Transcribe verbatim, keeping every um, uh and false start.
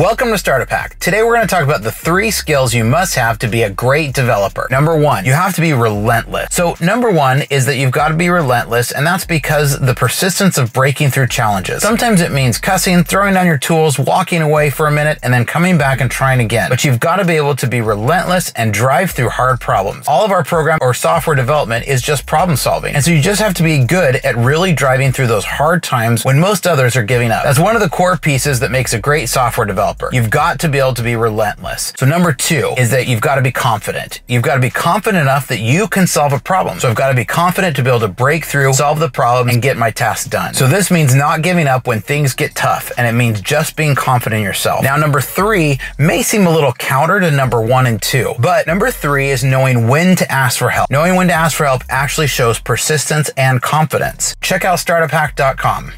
Welcome to Startup Pack. Today we're going to talk about the three skills you must have to be a great developer. Number one, you have to be relentless. So number one is that you've got to be relentless, and that's because the persistence of breaking through challenges. Sometimes it means cussing, throwing down your tools, walking away for a minute, and then coming back and trying again. But you've got to be able to be relentless and drive through hard problems. All of our program or software development is just problem solving. And so you just have to be good at really driving through those hard times when most others are giving up. That's one of the core pieces that makes a great software developer. You've got to be able to be relentless. So number two is that you've got to be confident. You've got to be confident enough that you can solve a problem. So I've got to be confident to be able to break through, solve the problem, and get my task done. So this means not giving up when things get tough, and it means just being confident in yourself. Now, number three may seem a little counter to number one and two, but number three is knowing when to ask for help. Knowing when to ask for help actually shows persistence and confidence. Check out startup hack dot com.